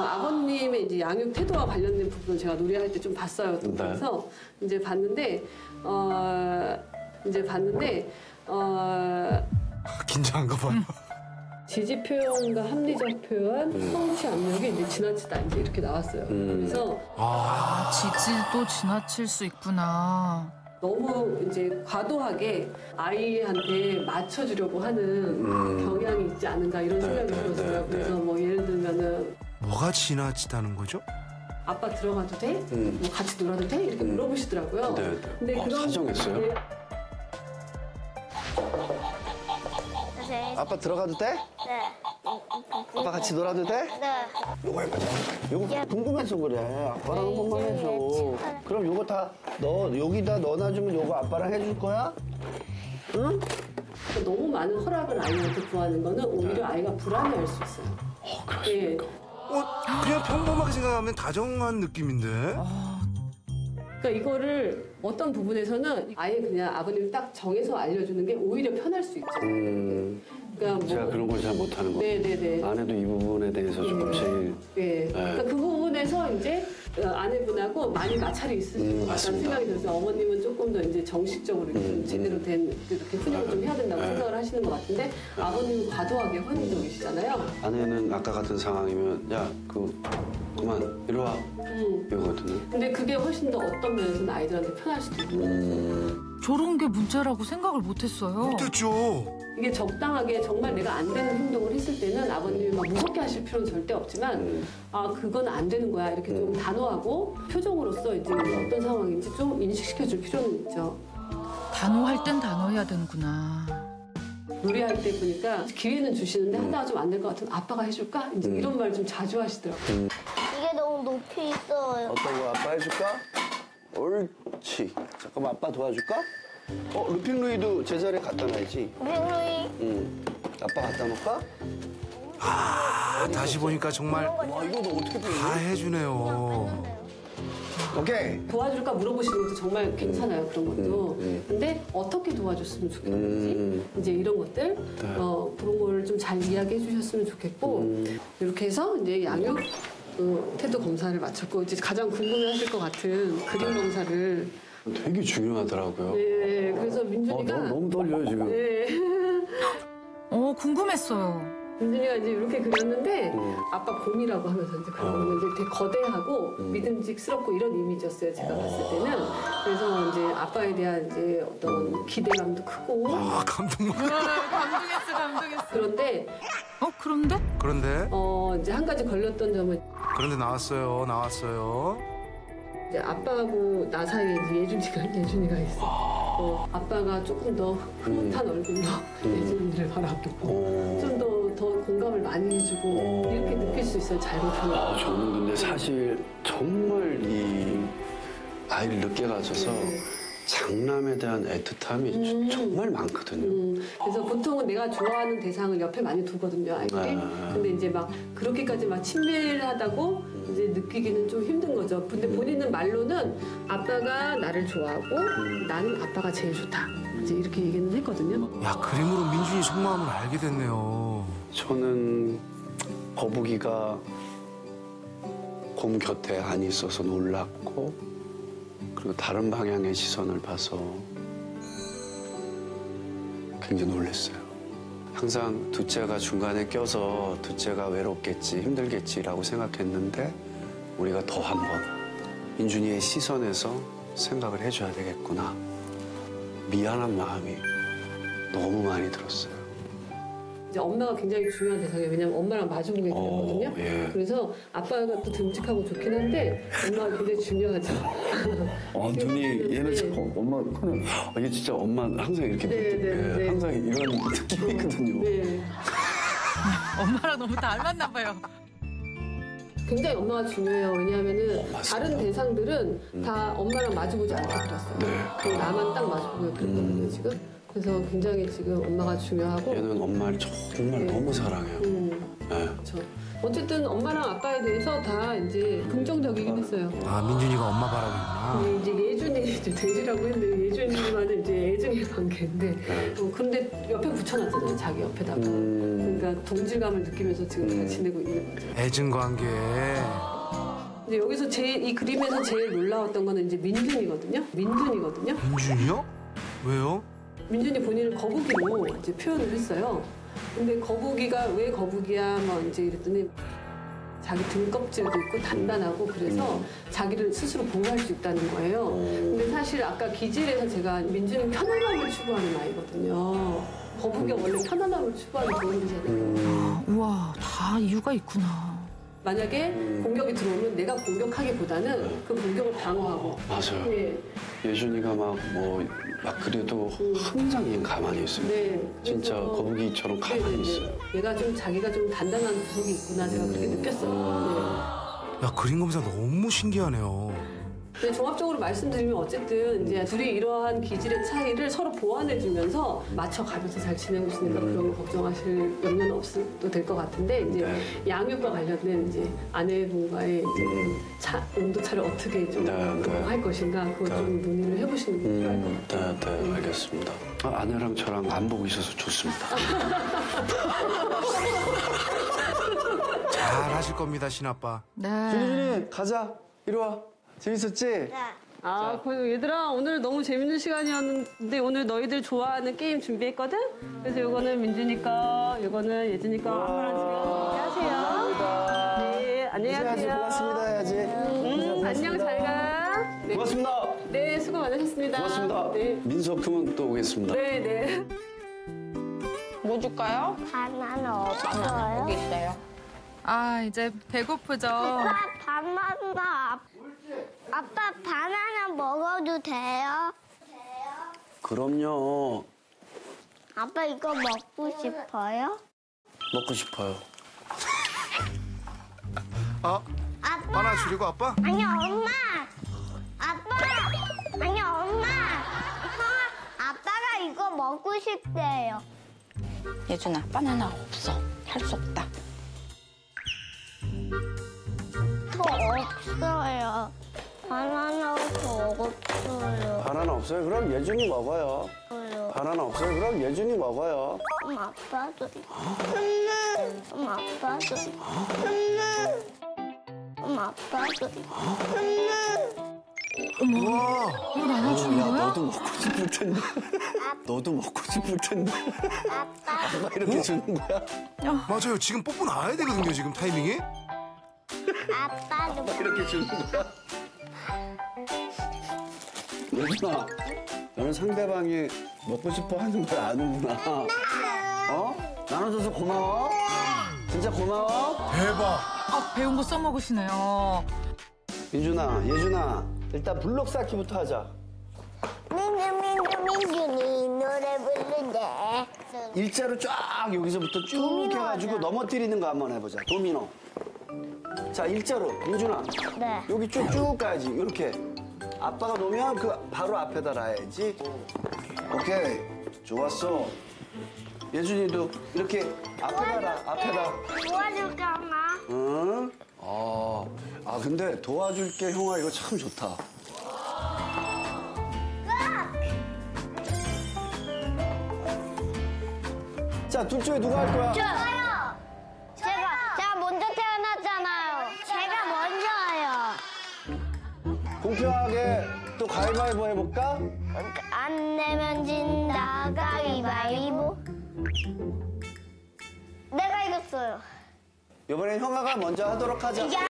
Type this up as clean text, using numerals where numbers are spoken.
아버님의 이제 양육 태도와 관련된 부분을 제가 노래할 때 좀 봤어요. 네. 그래서 이제 봤는데 긴장한가 봐요. 지지 표현과 합리적 표현, 성취 압력이 이제 지나치다 이제 이렇게 나왔어요. 그래서 지지도 지나칠 수 있구나. 너무 이제 과도하게 아이한테 맞춰주려고 하는 경향이 있지 않은가 이런 생각이 들었어요. 그래서 뭐 예를 들면은 뭐가 지나치다는 거죠? 아빠 들어가도 돼? 뭐 같이 놀아도 돼? 이렇게 물어보시더라고요. 근데 그런 사정했어요? 네. 아빠 들어가도 돼? 네. 아빠 같이 놀아도 돼? 네. 요거 해봐. 요거 궁금해서 그래. 아빠랑 한 번만 해줘. 그럼 요거 다 너 여기다 넣어놔주면 요거 아빠랑 해줄 거야? 응? 너무 많은 허락을 아이한테 구하는 거는 오히려 아이가 불안해할 수 있어요. 그렇습니까? 예. 그냥 평범하게 생각하면 다정한 느낌인데? 그러니까 이거를 어떤 부분에서는 아예 그냥 아버님을 딱 정해서 알려주는 게 오히려 편할 수 있죠. 그러니까 뭐 제가 그런 걸 잘 못하는 거예요. 네네네. 아내도 이 부분에 대해서 조금 제일. 네. 그러니까 그 부분에서 이제 아내분하고 많이 마찰이 있으실 것 같다는 생각이 들어서 어머님은 조금 더 이제 정식적으로 제대로 된 이렇게 훈육을 좀 해야 된다고 생각을 하시는 것 같은데 아버님은 과도하게 혼동이시잖아요. 아내는 아까 같은 상황이면 야 그만 이리 와 이거거든요. 근데 그게 훨씬 더 어떤 면에서는 아이들한테 편할 수도 있는 저런 게 문제라고 생각을 못했어요. 못했죠. 이게 적당하게 정말 내가 안 되는 행동을 했을 때는 아버님이 막 무섭게 하실 필요는 절대 없지만 그건 안 되는 거야 이렇게 좀 단호하고 표정으로서 이제 어떤 상황인지 좀 인식시켜줄 필요는 있죠. 단호할 땐 단호해야 되는구나. 놀이할 때 보니까 기회는 주시는데 하다가 좀 안 될 것 같으면 아빠가 해줄까? 이제 이런 말 좀 자주 하시더라고요. 이게 너무 높이 있어요. 어떤 거 아빠 해줄까? 옳지. 잠깐만 아빠 도와줄까? 루핑 루이도 제자리에 갖다 놔야지. 루핑 루이. 아빠 갖다 놓을까? 다시 보니까 정말 와 이거 너 어떻게 다 해주네요. 오케이. 도와줄까 물어보시는 것도 정말 괜찮아요, 그런 것도. 근데 어떻게 도와줬으면 좋겠는지, 이제 이런 것들, 그런 걸 좀 잘 이야기해 주셨으면 좋겠고, 이렇게 해서 이제 양육 태도 검사를 마쳤고, 이제 가장 궁금해하실 것 같은 그림 검사를. 되게 중요하더라고요. 네, 그래서 민준이가. 너무 떨려요, 지금. 네. 궁금했어요. 민준이가 이제 이렇게 그렸는데 아빠 곰이라고 하면서 이제 그런 이제 되게 거대하고 믿음직스럽고 이런 이미지였어요 제가 봤을 때는. 그래서 이제 아빠에 대한 이제 어떤 기대감도 크고. 감동했어. 그런데 그런데 이제 한 가지 걸렸던 점은 나왔어요. 이제 아빠하고 나 사이에 이제 예준이가 있어. 아빠가 조금 더 흐뭇한 얼굴로 예준이를 바라보고 좀 더 공감을 많이 해주고 이렇게 느낄 수 있어요. 잘 못하는 저는 근데 사실 정말 이 아이를 늦게 가져서 장남에 대한 애틋함이 정말 많거든요. 그래서 보통은 내가 좋아하는 대상을 옆에 많이 두거든요, 아이들이. 근데 이제 막 그렇게까지 막 친밀하다고 이제 느끼기는 좀 힘든 거죠. 근데 본인은 말로는 아빠가 나를 좋아하고 나는 아빠가 제일 좋다. 이제 이렇게 얘기는 했거든요. 야, 그림으로 민준이 속마음을 알게 됐네요. 저는 거북이가 곰 곁에 안 있어서 놀랐고 그리고 다른 방향의 시선을 봐서 굉장히 놀랐어요. 항상 둘째가 중간에 껴서 둘째가 외롭겠지, 힘들겠지라고 생각했는데 우리가 더 한 번 민준이의 시선에서 생각을 해줘야 되겠구나. 미안한 마음이 너무 많이 들었어요. 이제 엄마가 굉장히 중요한 대상이에요. 왜냐면 엄마랑 마주보게 되거든요. 그래서 아빠가 또 듬직하고 좋긴 한데 엄마가 굉장히 중요하죠. 눈이 얘는 자꾸 엄마 코는 이게 진짜 엄마 항상 이렇게 항상 이런 느낌이거든요. 엄마랑 너무 닮았나 봐요. 굉장히 엄마가 중요해요. 왜냐하면은 다른 대상들은 다 엄마랑 마주보지 않게 그렸어요. 그리고 나만 딱 마주보게 그렸거든요 지금. 그래서 굉장히 지금 엄마가 중요하고 얘는 엄마를 정말 너무 사랑해요. 네. 어쨌든 엄마랑 아빠에 대해서 다 이제 긍정적이긴 했어요. 아, 민준이가 엄마 바라보구나. 이제 예준이 이제 돼지라고 했는데 예준이만의 이제 애증의 관계인데, 근데 옆에 붙여놨잖아요, 자기 옆에다가. 그러니까 동질감을 느끼면서 지금 잘 지내고 있는 거죠. 애증 관계. 근데 여기서 제일 이 그림에서 제일 놀라웠던 거는 이제 민준이거든요. 민준이요? 왜요? 민준이 본인을 거북이로 이제 표현을 했어요. 근데 거북이가 왜 거북이야 뭐 이제 이랬더니 자기 등껍질도 있고 단단하고 그래서 자기를 스스로 보호할 수 있다는 거예요. 근데 사실 아까 기질에서 제가 민준은 편안함을 추구하는 아이거든요. 거북이가 원래 편안함을 추구하는 동물이잖아요. 우와, 다 이유가 있구나. 만약에 공격이 들어오면 내가 공격하기보다는 그 공격을 방어하고. 맞아요. 네. 예준이가 막 그래도 항상 가만히 있어요. 네. 진짜 거북이처럼 가만히 있어요. 얘가 좀 자기가 좀 단단한 구석이 있구나, 제가 그렇게 느꼈어요. 네. 야, 그림 검사 너무 신기하네요. 근데 종합적으로 말씀드리면 어쨌든 이제 둘이 이러한 기질의 차이를 서로 보완해주면서 맞춰가면서 잘 지내고 있으니까 그런 거 걱정하실 염려는 없어도 될 것 같은데, 이제 양육과 관련된 이제 아내분과의 이제 온도차를 어떻게 좀 할 것인가, 그거 좀 논의를 해보시는 게 필요할 것 같아요. 네, 알겠습니다. 아, 아내랑 저랑 안 보고 있어서 좋습니다. 잘 하실 겁니다, 신아빠. 네. 준이 가자, 이리 와. 재밌었지? 네. 아, 그래서 얘들아, 오늘 너무 재밌는 시간이었는데 오늘 너희들 좋아하는 게임 준비했거든? 그래서 이거는 민준이 거, 이거는 예준이 거. 안녕하세요. 감사합니다. 네, 안녕하세요. 고맙습니다 해야지. 안녕, 잘 가. 네. 고맙습니다. 네, 수고 많으셨습니다. 고맙습니다. 네. 민석형은 또 오겠습니다. 네, 네. 뭐 줄까요? 바나나 없어요? 여기 있어요. 아, 이제 배고프죠? 아빠, 바나나. 아빠, 바나나 먹어도 돼요? 그럼요. 아빠, 이거 먹고 싶어요? 먹고 싶어요. 아, 아빠. 바나나 주려고, 아빠? 아니, 엄마. 아빠. 아니, 엄마. 아빠가 이거 먹고 싶대요. 예준아, 바나나 없어. 할 수 없다. 더 없어요. 바나나 없어요. 바나나 없어요? 그럼 예준이 먹어요. 바나나 없어요? 그럼 예준이 먹어요. 아빠도. 아빠도. 아빠도. 우와, 이거 나눠주는 거야? 너도 먹고 싶을 텐데. 너도 먹고 싶을 텐데. 아빠 이렇게 주는 거야? 맞아요. 지금 뽀뽀 나와야 되거든요, 지금 타이밍이. 아빠도 이렇게 주는 거야? 예준아, 너는 상대방이 먹고 싶어 하는 걸 아는구나. 어? 나눠줘서 고마워. 진짜 고마워. 대박. 아, 배운 거 써먹으시네요. 민준아, 예준아, 일단 블록 쌓기부터 하자. 민준이 노래 부른대. 일자로 쫙 여기서부터 쭉 해가지고 넘어뜨리는 거 한번 해보자. 도미노. 자, 일자로, 민준아. 네. 여기 쭉쭉 가야지, 이렇게. 아빠가 놓으면 그 바로 앞에다 놔야지. 오케이, 좋았어. 예준이도 이렇게 앞에다 놔, 앞에다. 도와줄게, 엄마. 응? 아, 근데 도와줄게, 형아, 이거 참 좋다. 자, 둘 중에 누가 할 거야? 저요. 제가 먼저 태어났잖아요. 제가 먼저예요. 공평하게 또 가위바위보 해볼까? 안 내면 진다, 가위바위보. 내가 이겼어요. 이번엔 형아가 먼저 하도록 하자.